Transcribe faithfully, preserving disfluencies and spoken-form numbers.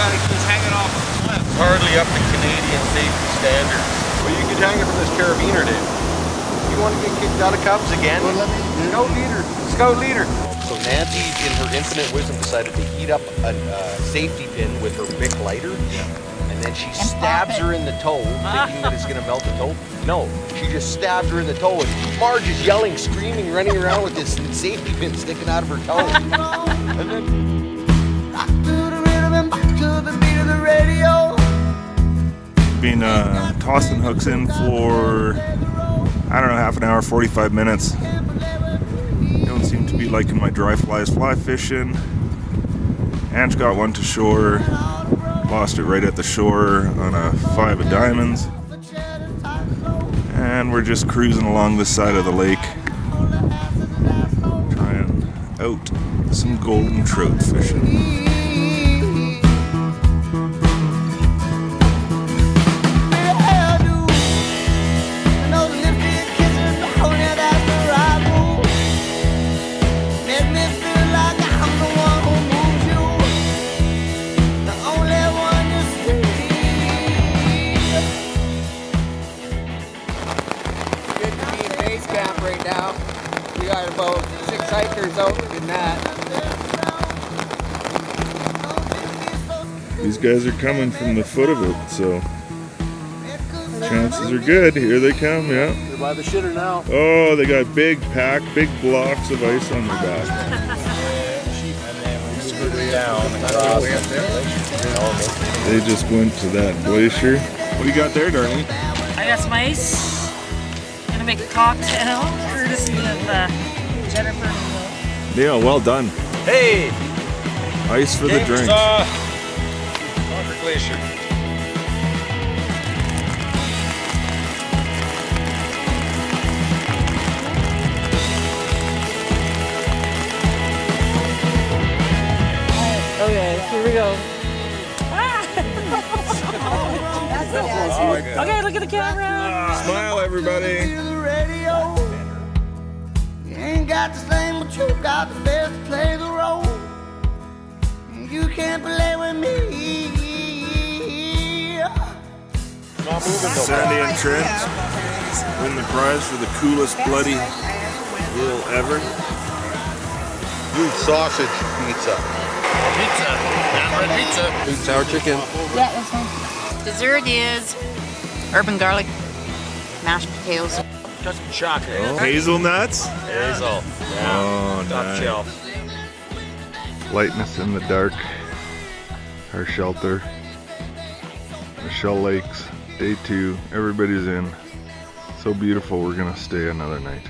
got it just hanging off a cliff. Hardly up to Canadian safety standards. Well, you could hang it from this carabiner, Dave. You want to get kicked out of Cubs again? Well, let me go leader. Let's go leader. So Nancy, in her infinite wisdom, decided to heat up a uh, safety pin with her Bic lighter. Yeah. And then she and stabs her in the toe, thinking that it's going to melt the toe. No, she just stabbed her in the toe, and Marge is yelling, screaming, running around with this safety pin sticking out of her toe. And then... Been uh, tossing hooks in for, I don't know, half an hour, forty-five minutes. Don't seem to be liking my dry flies fly fishing. Ange got one to shore. Lost it right at the shore on a five of diamonds. And we're just cruising along this side of the lake, trying out some golden trout fishing. These guys are coming from the foot of it, so chances are good. Here they come, yeah. They're by the shitter now. Oh, they got big pack, big blocks of ice on their back. They just went to that glacier. What do you got there, darling? I got some ice. I'm gonna make a cocktail, courtesy of uh, Jennifer. Yeah, well done. Hey! Ice for the drinks. Uh, Walker Glacier. Okay, here we go. Ah! That's oh, okay, look at the camera. Uh, Smile, everybody. Got the same, but you got the best to play the role. You can't play with me. Sandy and Trent win the prize for the coolest bloody meal ever. Dude, sausage pizza. Pizza. Not red pizza. Dude, sour chicken. Yeah, that's fine. Dessert is urban garlic mashed potatoes. Just chocolate. Oh. Hazelnuts? Hazel. Yeah. Oh, top nice. Shelf. Lightness in the dark. Our shelter. Michelle Lakes. Day two. Everybody's in. So beautiful, we're going to stay another night.